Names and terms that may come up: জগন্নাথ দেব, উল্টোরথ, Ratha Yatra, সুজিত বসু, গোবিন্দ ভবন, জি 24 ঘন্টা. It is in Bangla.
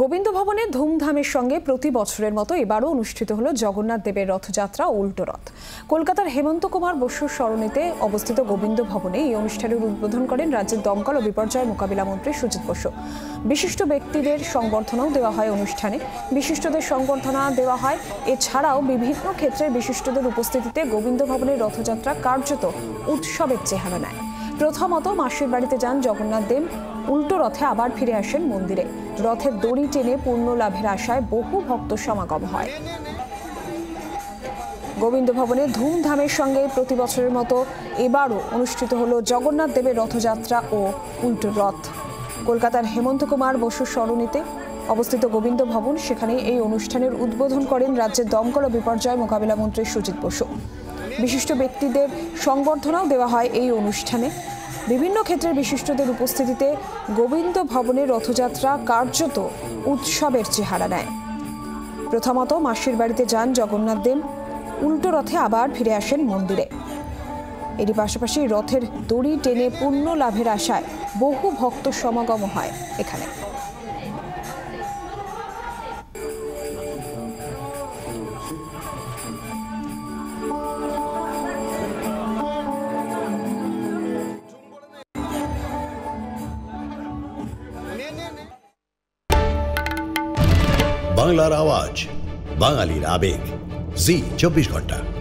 গোবিন্দ ভবনে ধুমধামের সঙ্গে প্রতি বছরের মতো এবারও অনুষ্ঠিত হলো জগন্নাথ দেবের রথযাত্রা উল্টোরথ। কলকাতার হেমন্ত কুমার বসু সরণিতে অবস্থিত গোবিন্দ ভবনে এই অনুষ্ঠানের উদ্বোধন করেন রাজ্যের দমকল ও বিপর্যয় মোকাবিলা মন্ত্রী সুজিত বসু। বিশিষ্ট ব্যক্তিদের সংবর্ধনাও দেওয়া হয় অনুষ্ঠানে, বিশিষ্টদের সংবর্ধনা দেওয়া হয়। এছাড়াও বিভিন্ন ক্ষেত্রের বিশিষ্টদের উপস্থিতিতে গোবিন্দ ভবনের রথযাত্রা কার্যত উৎসবের চেহারা নেয়। প্রথমত মাসির বাড়িতে যান জগন্নাথ দেব, উল্টো রথে আবার ফিরে আসেন মন্দিরে। রথের দড়ি টেনে পূর্ণ লাভের আশায় বহু ভক্ত সমাগম হয়। গোবিন্দ ভবনে ধুমধামের সঙ্গে প্রতি বছরের মতো এবারও অনুষ্ঠিত হলো জগন্নাথ দেবের রথযাত্রা ও উল্টো রথ। কলকাতার হেমন্ত কুমার বসু সরণিতে অবস্থিত গোবিন্দ ভবন, সেখানে এই অনুষ্ঠানের উদ্বোধন করেন রাজ্যের দমকল ও বিপর্যয় মোকাবিলা মন্ত্রী সুজিত বসু। বিশিষ্ট ব্যক্তিদের সংবর্ধনাও দেওয়া হয় এই অনুষ্ঠানে। বিভিন্ন ক্ষেত্রের বিশিষ্টদের উপস্থিতিতে গোবিন্দ ভবনের রথযাত্রা কার্যত উৎসবের চেহারা নেয়। প্রথমত মাসির বাড়িতে যান জগন্নাথ দেব, উল্টো রথে আবার ফিরে আসেন মন্দিরে। এরই পাশাপাশি রথের দড়ি টেনে পূর্ণ লাভের আশায় বহু ভক্ত সমাগম হয় এখানে। বাংলার আওয়াজ, বাঙালির আবেগ, জি 24 ঘন্টা।